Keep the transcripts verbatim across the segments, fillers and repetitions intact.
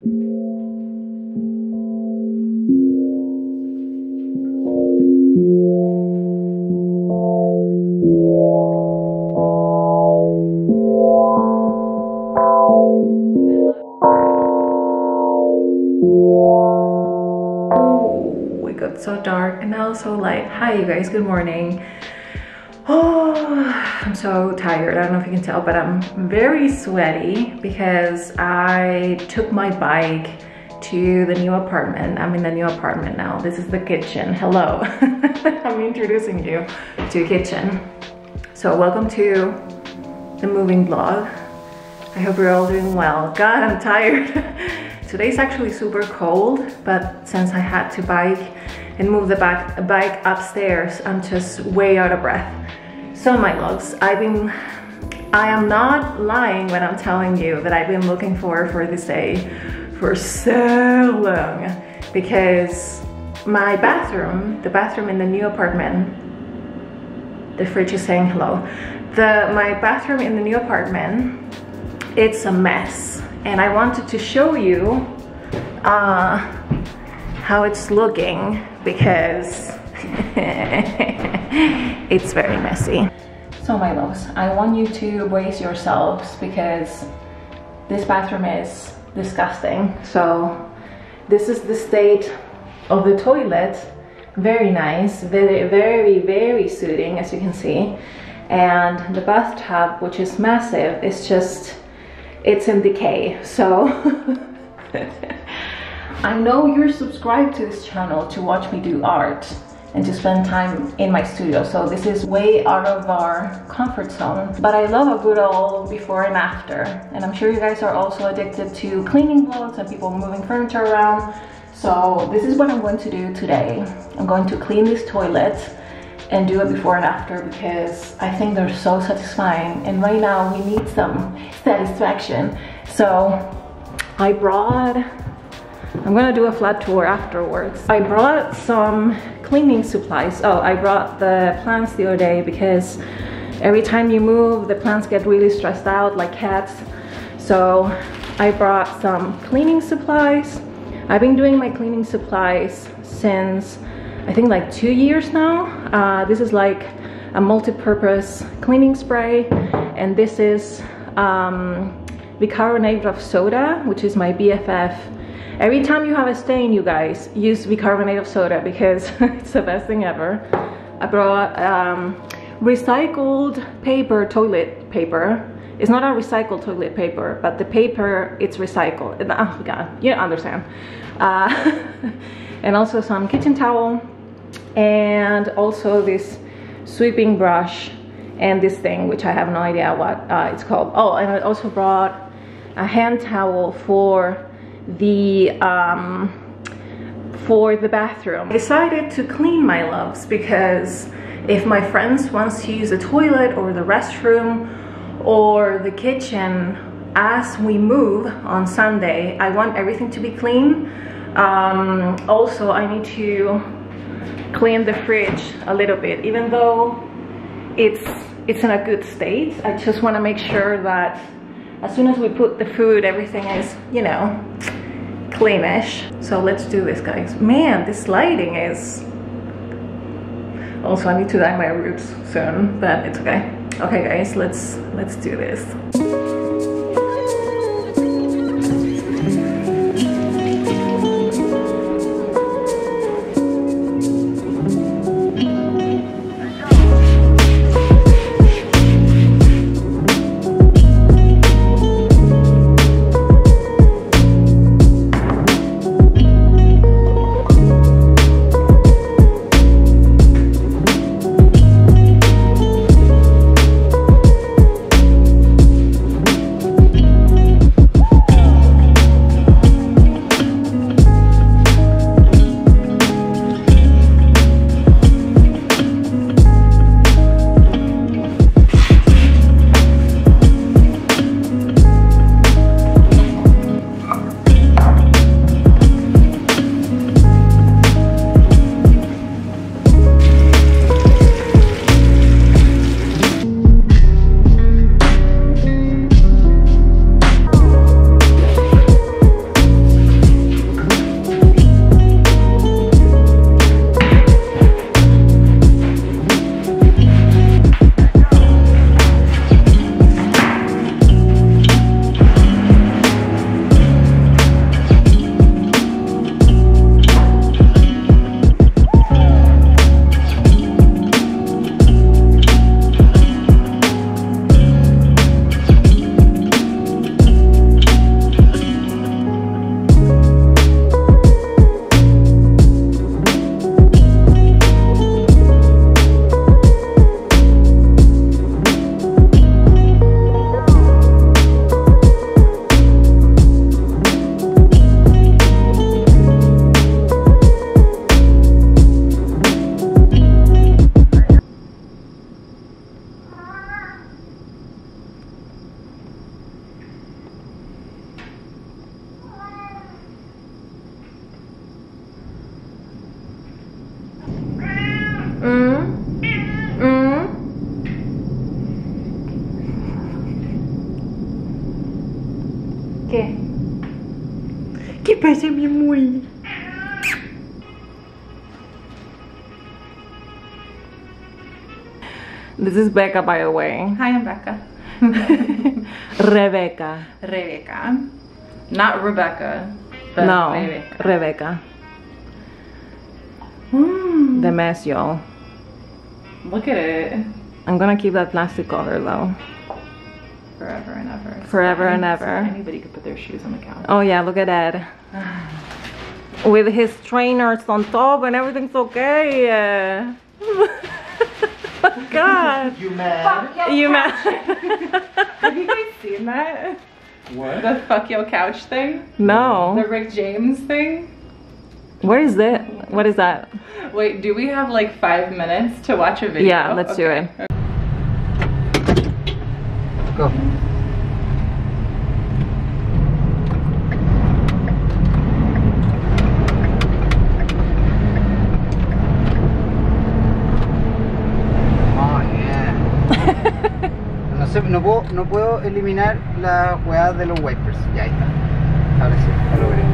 We got so dark and now so light. Hi you guys, good morning. Oh, I'm so tired. I don't know if you can tell, but I'm very sweaty because I took my bike to the new apartment. I'm in the new apartment now. This is the kitchen. Hello. I'm introducing you to a kitchen. So welcome to the moving vlog. I hope you're all doing well. God, I'm tired. Today's actually super cold, but since I had to bike and move the back, bike upstairs, I'm just way out of breath. So my loves, I've been, I am not lying when I'm telling you that I've been looking forward for this day for so long, because my bathroom, the bathroom in the new apartment, the fridge is saying hello, the, my bathroom in the new apartment, it's a mess. And I wanted to show you uh, how it's looking because it's very messy. So my loves, I want you to brace yourselves because this bathroom is disgusting. So this is the state of the toilet. Very nice, very, very, very soothing, as you can see. And the bathtub, which is massive, is just it's in decay. So I know you're subscribed to this channel to watch me do art and to spend time in my studio, so this is way out of our comfort zone, but I love a good old before and after. And I'm sure you guys are also addicted to cleaning vlogs and people moving furniture around, so this is what I'm going to do today. I'm going to clean this toilet and do it before and after because I think they're so satisfying, and right now we need some satisfaction. So I brought, I'm gonna do a flat tour afterwards. I brought some cleaning supplies. Oh, I brought the plants the other day because every time you move, the plants get really stressed out like cats. So I brought some cleaning supplies. I've been doing my cleaning supplies since I think like two years now. Uh, this is like a multi-purpose cleaning spray, and this is um, bicarbonate of soda, which is my B F F. Every time you have a stain, you guys, use bicarbonate of soda because it's the best thing ever. I brought um, recycled paper, toilet paper. It's not a recycled toilet paper, but the paper, it's recycled. Oh God, you understand. Uh, and also some kitchen towel, and also this sweeping brush, and this thing, which I have no idea what uh, it's called. Oh, and I also brought a hand towel for the, um, for the bathroom. I decided to clean, my loves, because if my friends wants to use the toilet or the restroom or the kitchen as we move on Sunday, I want everything to be clean. Um, also, I need to clean the fridge a little bit, even though it's it's in a good state. I just want to make sure that as soon as we put the food, everything is, you know, cleanish. So let's do this, guys. Man, this lighting is... Also, I need to dye my roots soon, but it's okay. Okay, guys, let's let's do this. ¿Qué pasa, mi amor? This is Becca, by the way. Hi, I'm Becca. Rebecca. Rebecca. Not Rebecca, but no, Rebecca. Rebecca. Mm. The mess, y'all. Look at it. I'm gonna keep that plastic cover, though. Forever and ever. Forever so and ever. Anybody could put their shoes on the counter. Oh, yeah, look at that. With his trainers on top and everything's okay. Yeah. God. You mad? Fuck your you couch. Mad? Have you guys seen that? What? The fuck your couch thing? No. The Rick James thing? Where is that? What is that? Wait, do we have like five minutes to watch a video? Yeah, let's okay. do it. Go. No puedo, no puedo eliminar la hueá de los wipers. Ya ahí está. Ahora sí, ya lo veré.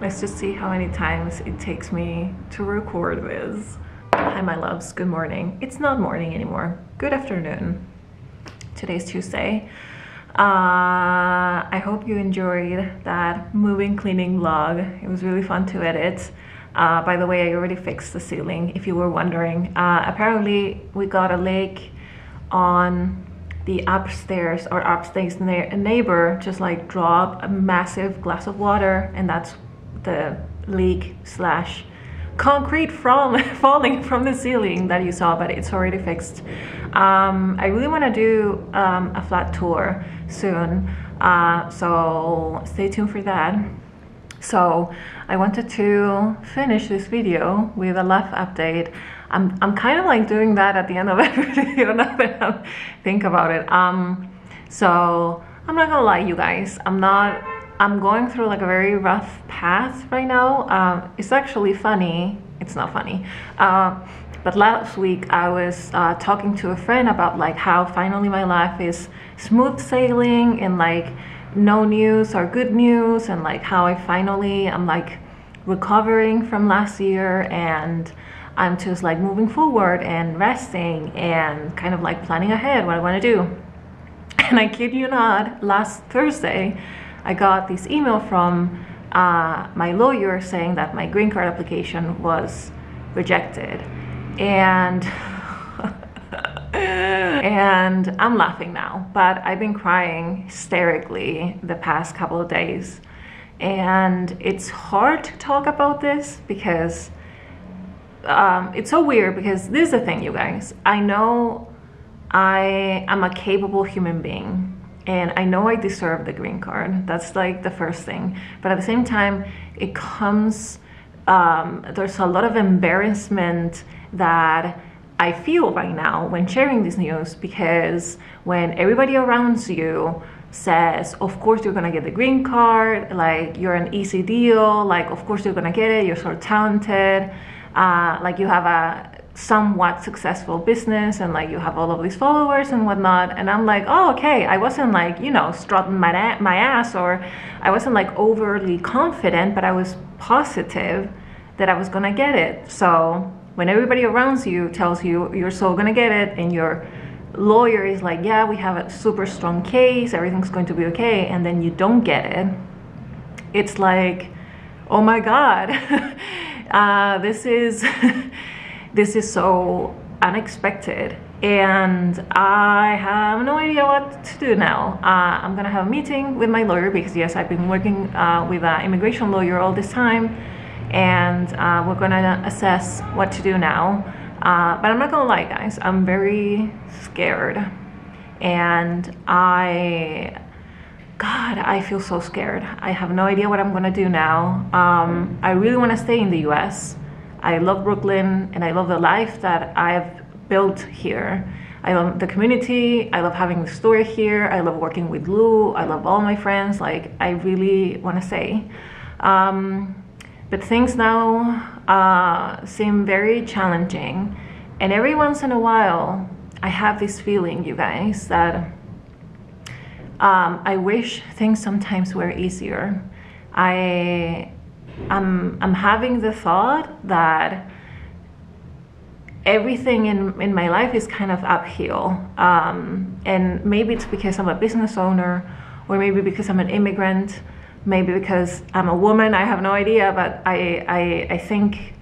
Let's just see how many times it takes me to record this. Hi my loves, good morning. It's not morning anymore. Good afternoon. Today's Tuesday. Uh, I hope you enjoyed that moving cleaning vlog. It was really fun to edit. Uh, by the way, I already fixed the ceiling if you were wondering. Uh, apparently we got a leak on the upstairs, or upstairs neighbor just like dropped a massive glass of water, and that's the leak slash concrete from falling from the ceiling that you saw, but it's already fixed. um I really want to do um a flat tour soon, uh so stay tuned for that. So I wanted to finish this video with a life update. I'm, I'm kind of like doing that at the end of every video now that I think about it. Um so I'm not gonna lie you guys, I'm not I'm going through like a very rough path right now. Um, it's actually funny. It's not funny. Uh, but last week I was uh, talking to a friend about like how finally my life is smooth sailing and like no news or good news, and like how I finally am like recovering from last year, and I'm just like moving forward and resting and kind of like planning ahead what I want to do. And I kid you not, last Thursday, I got this email from uh, my lawyer saying that my green card application was rejected, and and I'm laughing now, but I've been crying hysterically the past couple of days, and it's hard to talk about this because um, it's so weird, because this is the thing, you guys. I know I am a capable human being, and I know I deserve the green card. That's like the first thing. But at the same time, it comes, um, there's a lot of embarrassment that I feel right now when sharing this news, because when everybody around you says, of course you're gonna get the green card, like you're an easy deal, like of course you're gonna get it, you're so talented, uh, like you have a somewhat successful business and like you have all of these followers and whatnot, and I'm like, oh, okay, I wasn't like, you know, strutting my, my ass, or I wasn't like overly confident, but I was positive that I was gonna get it. So when everybody around you tells you you're so gonna get it, and your lawyer is like, yeah, we have a super strong case, everything's going to be okay, and then you don't get it, it's like, oh my god, uh, this is this is so unexpected, and I have no idea what to do now. Uh, I'm gonna have a meeting with my lawyer, because yes, I've been working uh, with an immigration lawyer all this time, and uh, we're gonna assess what to do now. Uh, but I'm not gonna lie, guys, I'm very scared, and I, God, I feel so scared. I have no idea what I'm gonna do now. Um, I really wanna stay in the U S. I love Brooklyn, and I love the life that I've built here. I love the community, I love having the store here, I love working with Lou, I love all my friends, like I really want to say. Um, but things now uh, seem very challenging, and every once in a while I have this feeling, you guys, that um, I wish things sometimes were easier. I. I'm, I'm having the thought that everything in, in my life is kind of uphill, um, and maybe it's because I'm a business owner, or maybe because I'm an immigrant, maybe because I'm a woman, I have no idea, but I, I, I think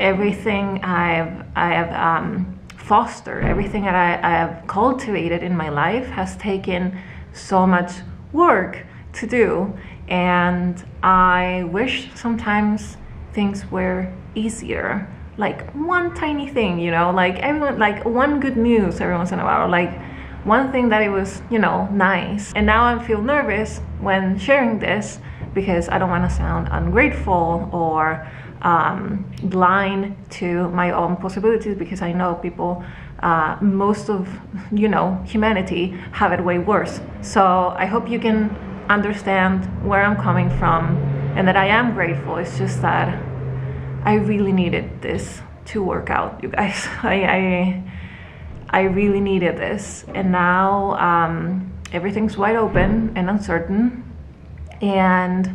everything I've, I have um, fostered, everything that I, I have cultivated in my life has taken so much work to do. And I wish sometimes things were easier, like one tiny thing, you know, like everyone, like one good news every once in a while, like one thing that it was, you know, nice. And now I feel nervous when sharing this, because I don't want to sound ungrateful or um, blind to my own possibilities, because I know people, uh, most of, you know, humanity have it way worse. So I hope you can understand where I'm coming from, and that I am grateful. It's just that I really needed this to work out, you guys. I I, I really needed this, and now um, everything's wide open and uncertain, and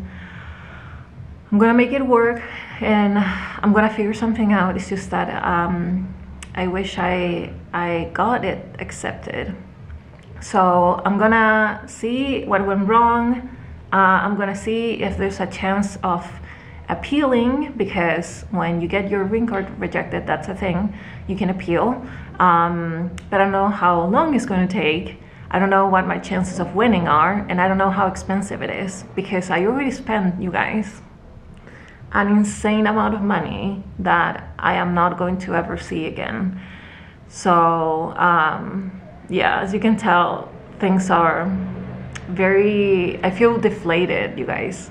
I'm gonna make it work, and I'm gonna figure something out. It's just that um, I wish I I got it accepted. So I'm gonna see what went wrong. Uh, I'm gonna see if there's a chance of appealing, because when you get your green card rejected, that's a thing, you can appeal. Um, but I don't know how long it's gonna take. I don't know what my chances of winning are, and I don't know how expensive it is, because I already spent, you guys, an insane amount of money that I am not going to ever see again. So, um, yeah, as you can tell, things are very, I feel deflated, you guys.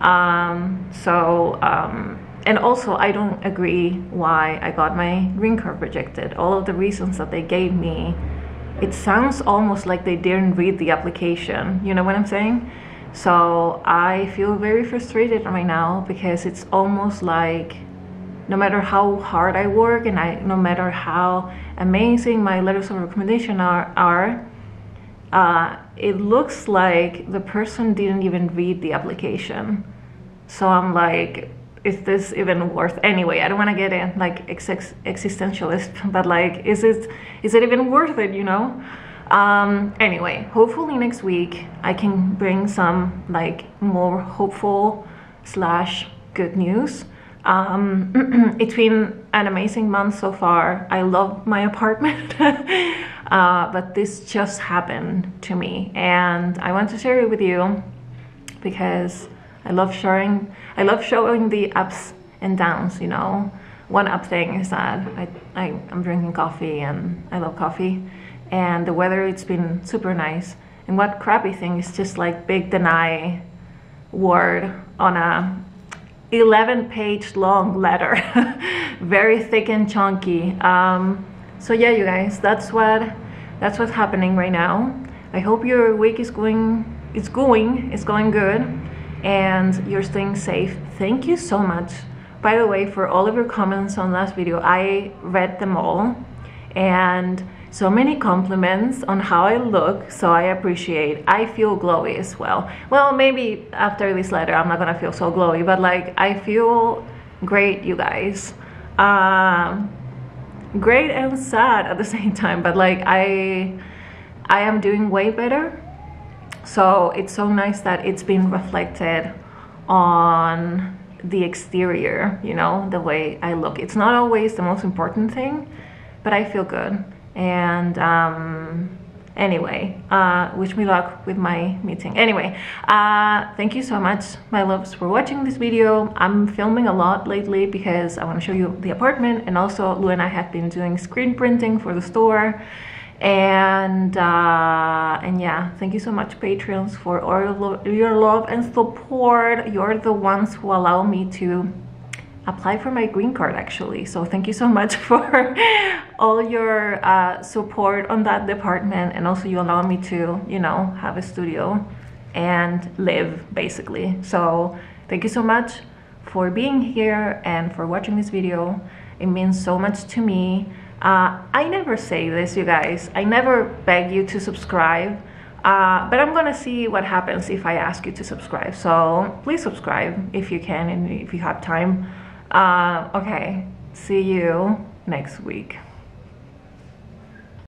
Um, so, um, and also I don't agree why I got my green card rejected. All of the reasons that they gave me, it sounds almost like they didn't read the application. You know what I'm saying? So I feel very frustrated right now, because it's almost like no matter how hard I work, and I, no matter how amazing my letters of recommendation are, are uh, it looks like the person didn't even read the application. So I'm like, is this even worth? Anyway, I don't want to get in like ex ex existentialist, but like, is it is it even worth it? You know. Um, anyway, hopefully next week I can bring some like more hopeful slash good news. Um, it's been an amazing month so far. I love my apartment. uh, but this just happened to me, and I want to share it with you because I love sharing. I love showing the ups and downs, you know. One up thing is that I, I, I'm drinking coffee, and I love coffee, and the weather, it's been super nice. And what crappy thing is just like big deny word on a eleven page long letter. Very thick and chunky. Um, so yeah, you guys, that's what that's what's happening right now. I hope your week is going it's going it's going good, and you're staying safe. Thank you so much, by the way, for all of your comments on last video. I read them all, and so many compliments on how I look, so I appreciate. I feel glowy as well. Well, maybe after this letter I'm not gonna feel so glowy, but like I feel great, you guys. Um, great and sad at the same time, but like I, I am doing way better. So it's so nice that it's been reflected on the exterior, you know, the way I look. It's not always the most important thing, but I feel good. And um, anyway, uh, wish me luck with my meeting. Anyway, uh, thank you so much, my loves, for watching this video. I'm filming a lot lately because I want to show you the apartment, and also Lou and I have been doing screen printing for the store. And uh, and yeah, thank you so much, Patreons, for all your, lo your love and support. You're the ones who allow me to apply for my green card, actually. So thank you so much for all your uh, support on that department, and also you allow me to, you know, have a studio and live, basically. So thank you so much for being here and for watching this video. It means so much to me. Uh, I never say this, you guys. I never beg you to subscribe, uh, but I'm gonna see what happens if I ask you to subscribe. So please subscribe if you can and if you have time. Uh, okay, see you next week.